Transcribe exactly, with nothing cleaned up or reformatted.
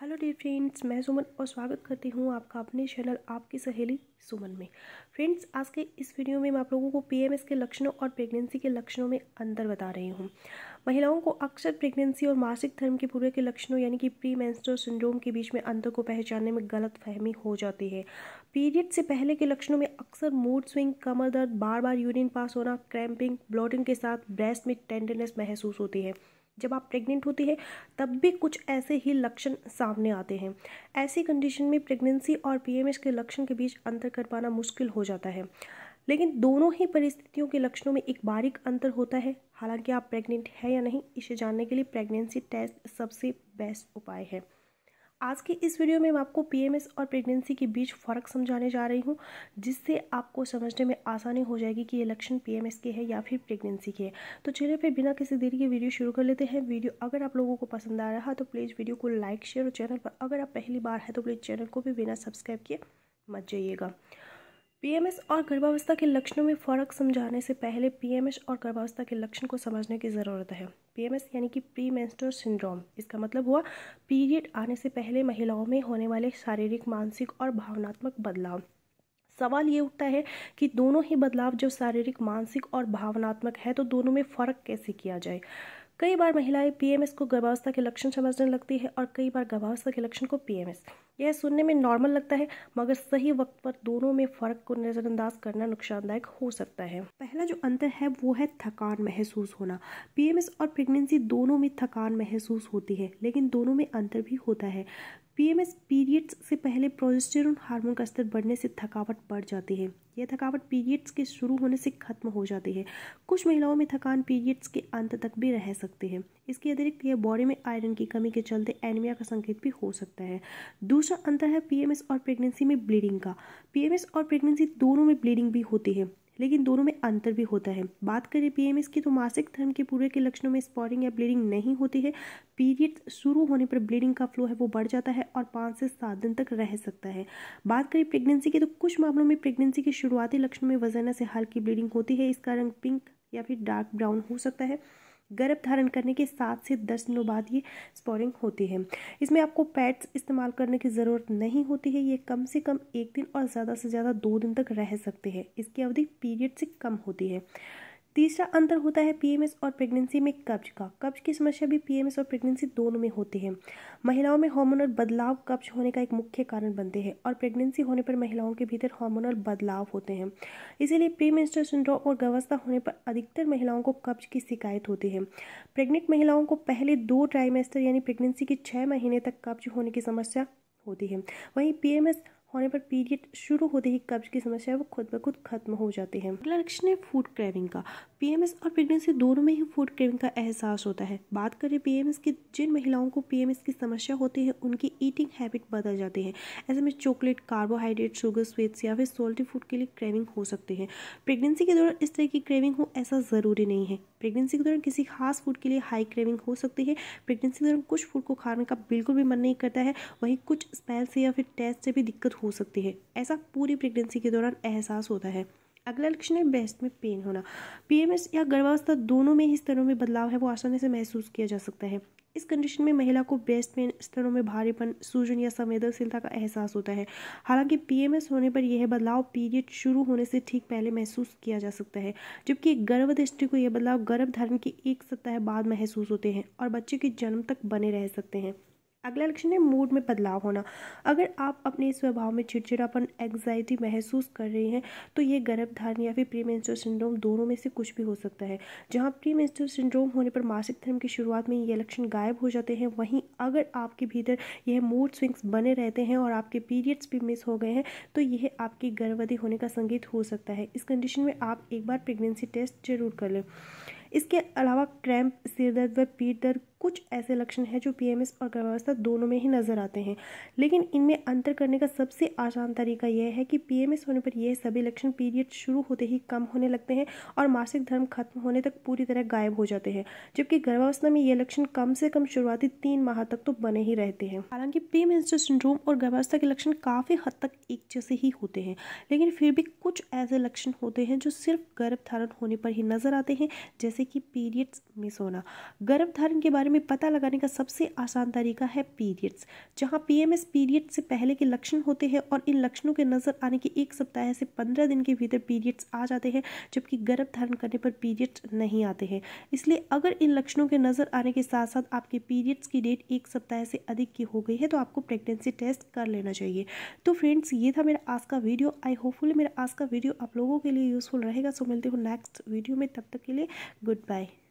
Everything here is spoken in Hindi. हेलो डियर फ्रेंड्स, मैं सुमन और स्वागत करती हूँ आपका अपने चैनल आपकी सहेली सुमन में। फ्रेंड्स, आज के इस वीडियो में मैं आप लोगों को पीएमएस के लक्षणों और प्रेगनेंसी के लक्षणों में अंतर बता रही हूँ। महिलाओं को अक्सर प्रेगनेंसी और मासिक धर्म के पूरे के लक्षणों यानी कि प्री मेंस्ट्रुअल सिंड्रोम के बीच में अंतर को पहचानने में गलतफहमी हो जाती है। पीरियड से पहले के लक्षणों में अक्सर मूड स्विंग, कमर दर्द, बार बार यूरिन पास होना, क्रैम्पिंग, ब्लोटिंग के साथ ब्रेस्ट में टेंडरनेस महसूस होती है। जब आप प्रेग्नेंट होती है तब भी कुछ ऐसे ही लक्षण सामने आते हैं। ऐसी कंडीशन में प्रेगनेंसी और पीएमएस के लक्षण के बीच अंतर कर पाना मुश्किल हो जाता है, लेकिन दोनों ही परिस्थितियों के लक्षणों में एक बारीक अंतर होता है। हालांकि आप प्रेग्नेंट हैं या नहीं, इसे जानने के लिए प्रेगनेंसी टेस्ट सबसे बेस्ट उपाय है। आज के इस वीडियो में मैं आपको पीएमएस और प्रेगनेंसी के बीच फ़र्क समझाने जा रही हूं, जिससे आपको समझने में आसानी हो जाएगी कि ये लक्षण पीएमएस के हैं या फिर प्रेगनेंसी के हैं। तो चलिए फिर बिना किसी देरी के वीडियो शुरू कर लेते हैं। वीडियो अगर आप लोगों को पसंद आ रहा है तो प्लीज़ वीडियो को लाइक, शेयर और चैनल पर अगर आप पहली बार हैं तो प्लीज़ चैनल को भी बिना सब्सक्राइब किए मत जाइएगा। पीएमएस और गर्भावस्था के लक्षणों में फ़र्क समझाने से पहले पीएमएस और गर्भावस्था के लक्षण को समझने की ज़रूरत है। पीएमएस यानी कि प्री मेंस्ट्रुअल सिंड्रोम, इसका मतलब हुआ पीरियड आने से पहले महिलाओं में होने वाले शारीरिक, मानसिक और भावनात्मक बदलाव। सवाल ये उठता है कि दोनों ही बदलाव जब शारीरिक, मानसिक और भावनात्मक है तो दोनों में फ़र्क कैसे किया जाए। कई बार महिलाएं पीएमएस को गर्भावस्था के लक्षण समझने लगती है और कई बार गर्भावस्था के लक्षण को पीएमएस। यह सुनने में नॉर्मल लगता है, मगर सही वक्त पर दोनों में फ़र्क को नज़रअंदाज करना नुकसानदायक हो सकता है। पहला जो अंतर है वो है थकान महसूस होना। पीएमएस और प्रेगनेंसी दोनों में थकान महसूस होती है, लेकिन दोनों में अंतर भी होता है। पीएमएस पीरियड्स से पहले प्रोजेस्टेरोन हार्मोन का स्तर बढ़ने से थकावट बढ़ जाती है। यह थकावट पीरियड्स के शुरू होने से खत्म हो जाती है। कुछ महिलाओं में थकान पीरियड्स के अंत तक भी रह सकती है। इसके अतिरिक्त यह बॉडी में आयरन की कमी के चलते एनीमिया का संकेत भी हो सकता है। दूसरा अंतर है पीएमएस और प्रेगनेंसी में ब्लीडिंग का। पीएमएस और प्रेगनेंसी दोनों में ब्लीडिंग भी होती है, लेकिन दोनों में अंतर भी होता है। बात करें पीएमएस की तो मासिक धर्म के पूरे के लक्षणों में स्पॉटिंग या ब्लीडिंग नहीं होती है। पीरियड शुरू होने पर ब्लीडिंग का फ्लो है वो बढ़ जाता है और पाँच से सात दिन तक रह सकता है। बात करें प्रेगनेंसी की तो कुछ मामलों में प्रेगनेंसी के शुरुआती लक्षणों में वजाइना से हल्की ब्लीडिंग होती है। इसका रंग पिंक या फिर डार्क ब्राउन हो सकता है। गर्भ धारण करने के सात से दस दिनों बाद ये स्पॉटिंग होती है। इसमें आपको पैड्स इस्तेमाल करने की ज़रूरत नहीं होती है। ये कम से कम एक दिन और ज़्यादा से ज़्यादा दो दिन तक रह सकते हैं। इसकी अवधि पीरियड से कम होती है। तीसरा अंतर होता है पीएमएस और प्रेगनेंसी में कब्ज का। कब्ज की समस्या भी पीएमएस और प्रेगनेंसी दोनों में होती है। महिलाओं में हार्मोनल बदलाव कब्ज होने का एक मुख्य कारण बनते हैं और प्रेगनेंसी होने पर महिलाओं के भीतर हार्मोनल बदलाव होते हैं। इसीलिए प्री मेंस्ट्रुअल सिंड्रोम और गर्भावस्था होने पर अधिकतर महिलाओं को कब्ज की शिकायत होती है। प्रेग्नेंट महिलाओं को पहले दो ट्राइमेस्टर यानी प्रेगनेंसी के छः महीने तक कब्ज होने की समस्या होती है। वहीं पीएमएस होने पर पीरियड शुरू होते ही कब्ज की समस्या वो खुद ब खुद खत्म हो जाती है। अगला लक्षण है फूड क्रेविंग का। पीएमएस और प्रेगनेंसी दोनों में ही फूड क्रेविंग का एहसास होता है। बात करें पीएमएस की, जिन महिलाओं को पीएमएस की समस्या होती है उनकी ईटिंग हैबिट बदल जाती है। ऐसे में चॉकलेट, कार्बोहाइड्रेट, शुगर, स्वीट्स या फिर सॉल्टी फूड के लिए क्रेविंग हो सकते हैं। प्रेगनेंसी के दौरान इस तरह की क्रेविंग हो ऐसा ज़रूरी नहीं है। प्रेगनेंसी के दौरान किसी खास फूड के लिए हाई क्रेविंग हो सकती है। प्रेगनेंसी के दौरान कुछ फूड को खाने का बिल्कुल भी मन नहीं करता है। वहीं कुछ स्मेल से या फिर टेस्ट से भी दिक्कत हो सकती है। ऐसा पूरी प्रेगनेंसी के दौरान एहसास होता है। अगला लक्षण है ब्रेस्ट में पेन होना। पीएमएस या गर्भावस्था दोनों में ही स्तनों में बदलाव है वो आसानी से महसूस किया जा सकता है। इस कंडीशन में महिला को ब्रेस्ट पेन, स्तनों में भारीपन, सूजन या संवेदनशीलता का एहसास होता है। हालांकि पीएमएस होने पर यह बदलाव पीरियड शुरू होने से ठीक पहले महसूस किया जा सकता है, जबकि गर्भदृष्टि को यह बदलाव गर्भ धारण के एक सप्ताह बाद महसूस होते हैं और बच्चे के जन्म तक बने रह सकते हैं। अगला लक्षण है मूड में बदलाव होना। अगर आप अपने स्वभाव में चिड़चिड़ापन, एंग्जाइटी महसूस कर रहे हैं तो ये गर्भधारण या फिर प्री मेंस्ट्रुअल सिंड्रोम दोनों में से कुछ भी हो सकता है। जहाँ प्री मेंस्ट्रुअल सिंड्रोम होने पर मासिक धर्म की शुरुआत में ये लक्षण गायब हो जाते हैं, वहीं अगर आपके भीतर यह मूड स्विंग्स बने रहते हैं और आपके पीरियड्स भी मिस हो गए हैं तो यह आपकी गर्भवती होने का संकेत हो सकता है। इस कंडीशन में आप एक बार प्रेगनेंसी टेस्ट जरूर कर लें। इसके अलावा क्रैम्प, सिर दर्द व पीठ दर्द कुछ ऐसे लक्षण हैं जो पीएमएस और गर्भावस्था दोनों में ही नज़र आते हैं, लेकिन इनमें अंतर करने का सबसे आसान तरीका यह है कि पीएमएस होने पर यह सभी लक्षण पीरियड शुरू होते ही कम होने लगते हैं और मासिक धर्म खत्म होने तक पूरी तरह गायब हो जाते हैं, जबकि गर्भावस्था में यह लक्षण कम से कम शुरुआती तीन माह तक तो बने ही रहते हैं। हालांकि प्री मेंस्ट्रुअल सिंड्रोम और गर्भावस्था के लक्षण काफ़ी हद तक एक जैसे ही होते हैं, लेकिन फिर भी कुछ ऐसे लक्षण होते हैं जो सिर्फ गर्भधारण होने पर ही नज़र आते हैं, जैसे कि पीरियड्स मिस होना। गर्भधारण के बारे बारे में पता लगाने का सबसे आसान तरीका है पीरियड्स, जहां पीएमएस पीरियड से पहले के लक्षण होते हैं और इन लक्षणों के नज़र आने के एक सप्ताह से पंद्रह दिन के भीतर पीरियड्स आ जाते हैं, जबकि गर्भ धारण करने पर पीरियड्स नहीं आते हैं। इसलिए अगर इन लक्षणों के नज़र आने के साथ साथ आपके पीरियड्स की डेट एक सप्ताह से अधिक की हो गई है तो आपको प्रेगनेंसी टेस्ट कर लेना चाहिए। तो फ्रेंड्स, ये था मेरा आज का वीडियो। आई होपफुली मेरा आज का वीडियो आप लोगों के लिए यूज़फुल रहेगा। सो मिलते हो नेक्स्ट वीडियो में, तब तक के लिए गुड बाय।